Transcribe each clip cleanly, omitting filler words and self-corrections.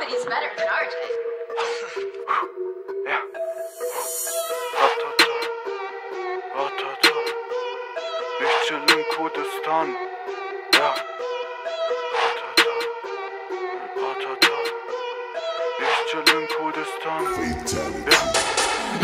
Nobody's better than RJ. Yeah. Ratata. Ich chill in Kurdistan. Ja. Ratata. Ich chill in Kurdistan. Ja.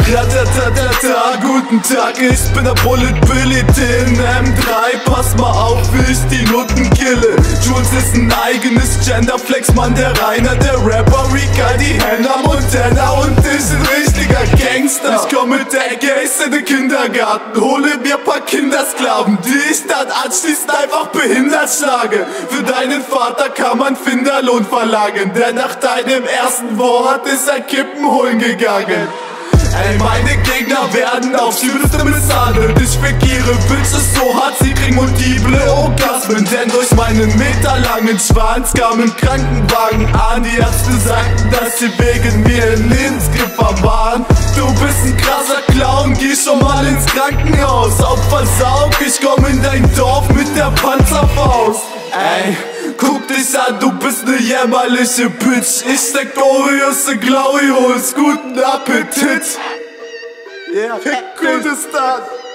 Ratatatatata, guten Tag, ich bin der Bullet Billy, TNM3, pass mal auf, wie ich die Nutten kille. Jules ist ein eigenes Genderflex, Mann, der Rainer, der Rapper, Rika, die Hannah Montana und ich sind richtiger Gangster. Ich komm mit der Ecke, ich in den Kindergarten, hole mir paar Kindersklaven, die ich dann anschließend einfach behindert schlage. Für deinen Vater kann man Finderlohn verlangen, denn nach deinem ersten Wort ist er Kippen holen gegangen. Ey, meine Gegner werden aufs Schlimmste misshandelt. Ich vergiere Bitches so hart, sie kriegen multiple Orgasmen. Denn durch meinen meterlangen Schwanz kam ein Krankenwagen an. Die Ärzte sagten, dass sie wegen mir in Lebensgefahr waren. Du bist ein krasser Clown, geh schon mal ins Krankenhaus. Opfer saug, ich komm in dein Dorf mit der Panzerfaust. Ey, guck dich an, du bist ne jämmerliche Bitch. Ich steck Oreos in Glauriols, guten Appetit. Yeah, Kurdistan.